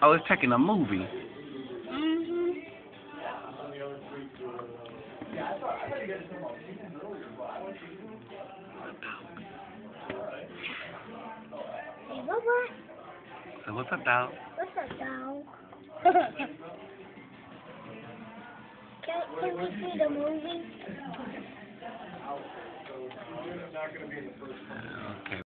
Oh, it's taking a movie. Hey, Robot. So what's up, dog? What's up, dog? Can we see the movie? Okay.